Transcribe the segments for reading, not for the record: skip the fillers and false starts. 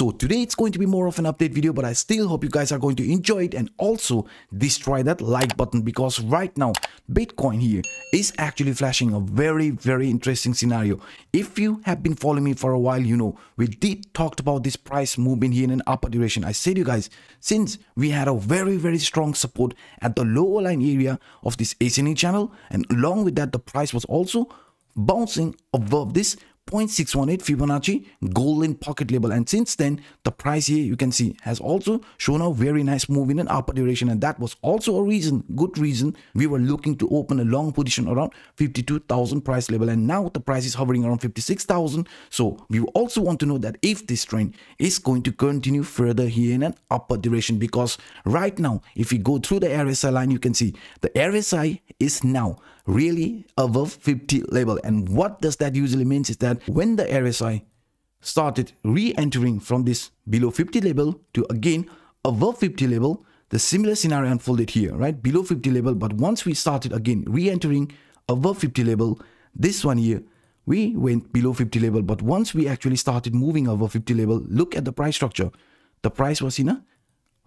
So today it's going to be more of an update video, but I still hope you guys are going to enjoy it, and also destroy that like button, because right now Bitcoin here is actually flashing a very, very interesting scenario. If you have been following me for a while, you know we did talked about this price movement here in an upper direction. I said you guys, since we had a very, very strong support at the lower line area of this ascending channel, and along with that the price was also bouncing above this 0.618 Fibonacci golden pocket level, and since then the price here you can see has also shown a very nice move in an upper direction, and that was also a reason, good reason, we were looking to open a long position around 52,000 price level, and now the price is hovering around 56,000. So we also want to know that if this trend is going to continue further here in an upper direction, because right now if you go through the RSI line, you can see the RSI is now really above 50 level, and what does that usually means is that when the RSI started re-entering from this below 50 level to again above 50 level, the similar scenario unfolded here, right? Below 50 level, but once we started again re-entering above 50 level, this one here we went below 50 level, but once we actually started moving above 50 level, look at the price structure, the price was in a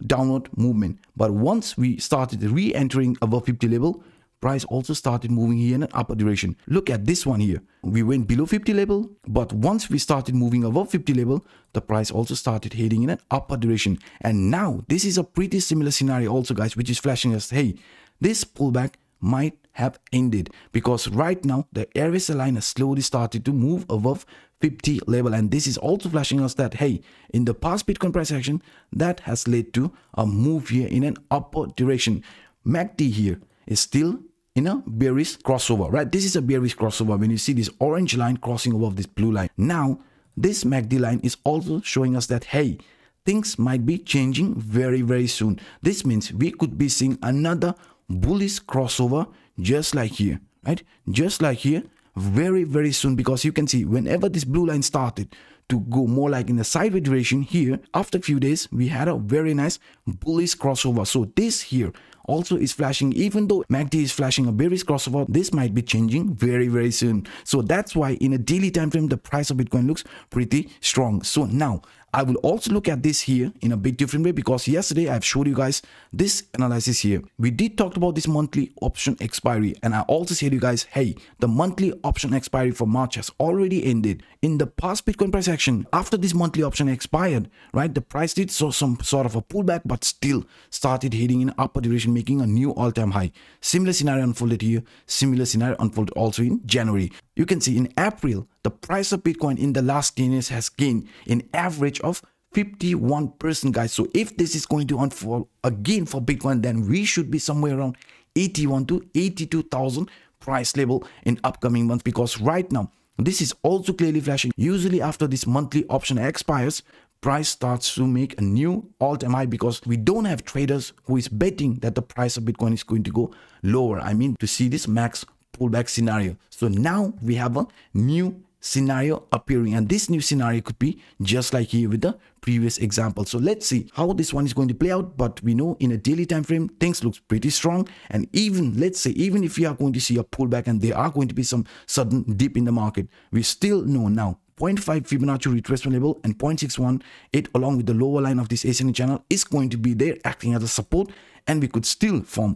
downward movement, but once we started re-entering above 50 level, price also started moving here in an upper direction. Look at this one here, we went below 50 level, but once we started moving above 50 level, the price also started heading in an upper direction. And now this is a pretty similar scenario also guys, which is flashing us, hey, this pullback might have ended, because right now the RSI line has slowly started to move above 50 level, and this is also flashing us that hey, in the past Bitcoin price action that has led to a move here in an upper direction. MACD here is still in a bearish crossover, right? This is a bearish crossover when you see this orange line crossing above this blue line. Now this MACD line is also showing us that hey, things might be changing very, very soon. This means we could be seeing another bullish crossover, just like here, right? Just like here, very, very soon, because you can see whenever this blue line started to go more like in the sideways direction here, after a few days we had a very nice bullish crossover. So this here also is flashing, even though MACD is flashing a bearish crossover, this might be changing very, very soon. So that's why in a daily time frame the price of Bitcoin looks pretty strong. So now I will also look at this here in a bit different way, because yesterday I've showed you guys this analysis here. We did talk about this monthly option expiry, and I also said you guys, hey, the monthly option expiry for March has already ended. In the past Bitcoin price action, after this monthly option expired, right, the price did saw some sort of a pullback, but still started heading in upper direction, making a new all-time high. Similar scenario unfolded here, similar scenario unfolded also in January. You can see in April, the price of Bitcoin in the last 10 years has gained an average of 51%, guys. So if this is going to unfold again for Bitcoin, then we should be somewhere around 81 to 82,000 price level in upcoming months, because right now, this is also clearly flashing. Usually after this monthly option expires, price starts to make a new all-time high, because we don't have traders who is betting that the price of Bitcoin is going to go lower. I mean, to see this max pullback scenario. So now we have a new scenario appearing, and this new scenario could be just like here with the previous example. So let's see how this one is going to play out, but we know in a daily time frame things looks pretty strong, and even let's say even if you are going to see a pullback and there are going to be some sudden dip in the market, we still know now 0.5 Fibonacci retracement level and 0.618 along with the lower line of this ascending channel is going to be there acting as a support, and we could still form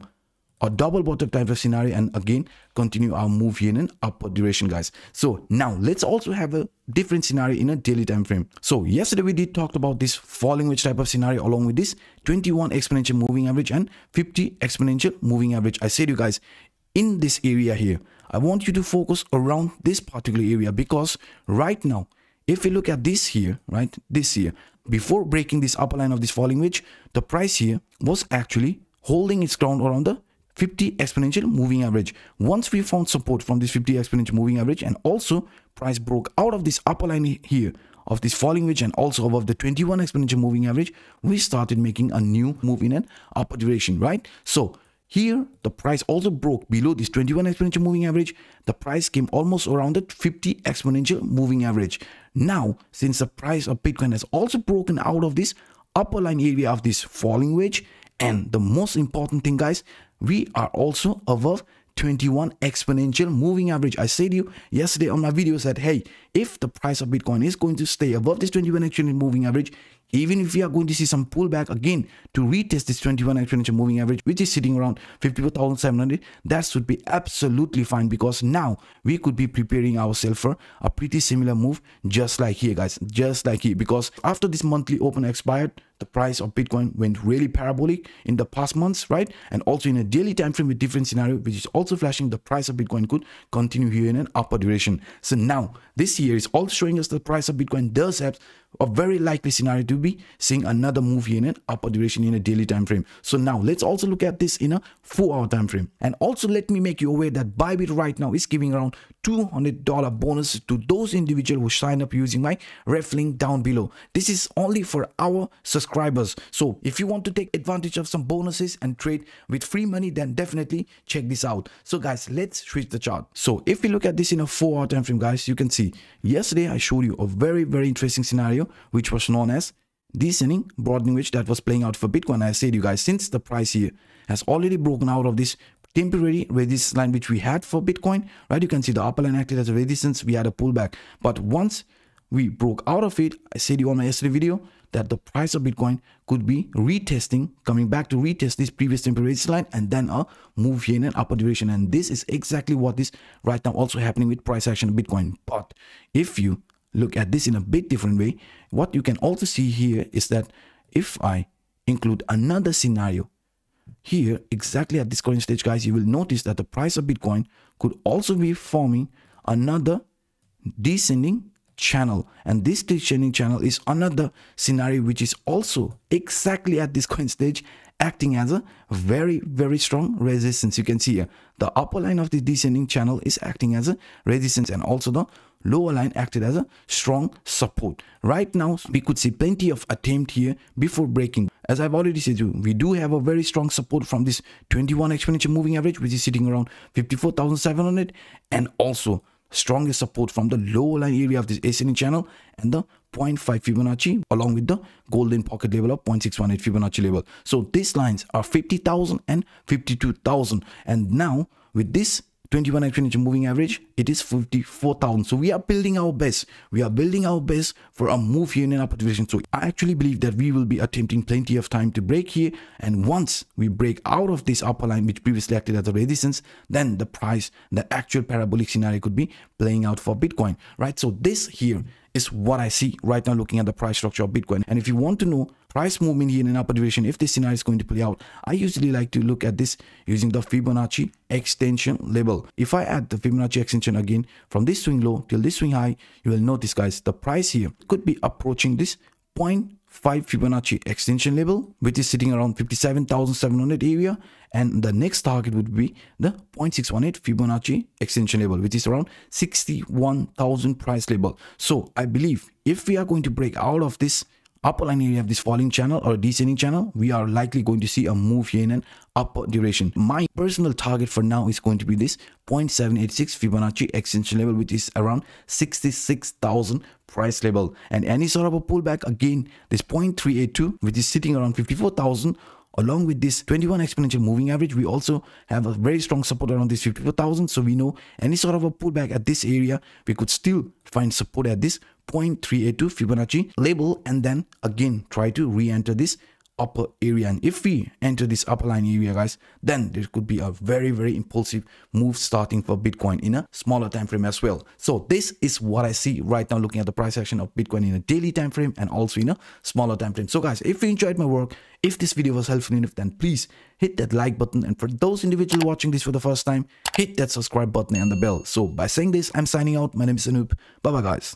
a double bottom type of scenario and again continue our move here in an upward direction, guys. So now let's also have a different scenario in a daily time frame. So yesterday we did talk about this falling wedge type of scenario along with this 21 exponential moving average and 50 exponential moving average. I said you guys, in this area here I want you to focus around this particular area, because right now if we look at this here, right, this here, before breaking this upper line of this falling wedge, the price here was actually holding its ground around the 50 exponential moving average. Once we found support from this 50 exponential moving average, and also price broke out of this upper line here of this falling wedge and also above the 21 exponential moving average, we started making a new move in an upper direction, right? So here the price also broke below this 21 exponential moving average. The price came almost around the 50 exponential moving average. Now since the price of Bitcoin has also broken out of this upper line area of this falling wedge, and the most important thing guys, we are also above 21 exponential moving average. I said to you yesterday on my video that, hey, if the price of Bitcoin is going to stay above this 21 exponential moving average, even if we are going to see some pullback again to retest this 21 exponential moving average, which is sitting around 54,700, that should be absolutely fine, because now we could be preparing ourselves for a pretty similar move, just like here, guys, just like here. Because after this monthly open expired, the price of Bitcoin went really parabolic in the past months, right? And also in a daily time frame with different scenario, which is also flashing the price of Bitcoin could continue here in an upper duration. So now this year is also showing us the price of Bitcoin does have a very likely scenario to be seeing another move here in an upper duration in a daily time frame. So now let's also look at this in a 4-hour time frame. And also let me make you aware that Bybit right now is giving around $200 bonus to those individuals who sign up using my ref link down below. This is only for our subscribers. So if you want to take advantage of some bonuses and trade with free money, then definitely check this out. So guys, let's switch the chart. So if we look at this in a 4-hour time frame, guys, you can see yesterday I showed you a very, very interesting scenario, which was known as descending broadening wedge, that was playing out for Bitcoin. I said you guys, since the price here has already broken out of this temporary resistance line which we had for Bitcoin, right? You can see the upper line acted as a resistance, we had a pullback, but once we broke out of it, I said you on my yesterday video that the price of Bitcoin could be retesting, coming back to retest this previous temporary resistance line, and then a move here in an upper duration. And this is exactly what is right now also happening with price action of Bitcoin. But if you look at this in a bit different way, what you can also see here is that if I include another scenario here, exactly at this current stage, guys, you will notice that the price of Bitcoin could also be forming another descending channel, and this descending channel is another scenario which is also exactly at this current stage acting as a very, very strong resistance. You can see here the upper line of the descending channel is acting as a resistance, and also the lower line acted as a strong support. Right now we could see plenty of attempt here before breaking. As I've already said to you, we do have a very strong support from this 21 exponential moving average, which is sitting around 54,700, and also strongest support from the lower line area of this ascending channel and the 0.5 Fibonacci, along with the golden pocket level of 0.618 Fibonacci level. So these lines are 50,000 and 52,000, and now with this 21 exponential moving average, it is 54,000. So we are building our base. We are building our base for a move here in an upper division. So I actually believe that we will be attempting plenty of time to break here. And once we break out of this upper line, which previously acted as a resistance, then the price, the actual parabolic scenario could be playing out for Bitcoin, right? So this here is what I see right now looking at the price structure of Bitcoin. And if you want to know price movement here in an upper duration, if this scenario is going to play out, I usually like to look at this using the Fibonacci extension level. If I add the Fibonacci extension again from this swing low till this swing high, you will notice, guys, the price here could be approaching this 0.5 Fibonacci extension level, which is sitting around 57,700 area, and the next target would be the 0.618 Fibonacci extension level, which is around 61,000 price level. So I believe if we are going to break out of this upper line area of this falling channel or descending channel, we are likely going to see a move here in an upper duration. My personal target for now is going to be this 0.786 Fibonacci extension level, which is around 66,000 price level, and any sort of a pullback again, this 0.382, which is sitting around 54,000, along with this 21 exponential moving average, we also have a very strong support around this 54,000. So we know any sort of a pullback at this area, we could still find support at this 0.382 Fibonacci level, and then again try to re-enter this upper area. And if we enter this upper line area, guys, then there could be a very, very impulsive move starting for Bitcoin in a smaller time frame as well. So this is what I see right now looking at the price action of Bitcoin in a daily time frame and also in a smaller time frame. So guys, if you enjoyed my work, if this video was helpful enough, then please hit that like button, and for those individuals watching this for the first time, hit that subscribe button and the bell. So by saying this, I'm signing out. My name is Anoop. Bye bye, guys.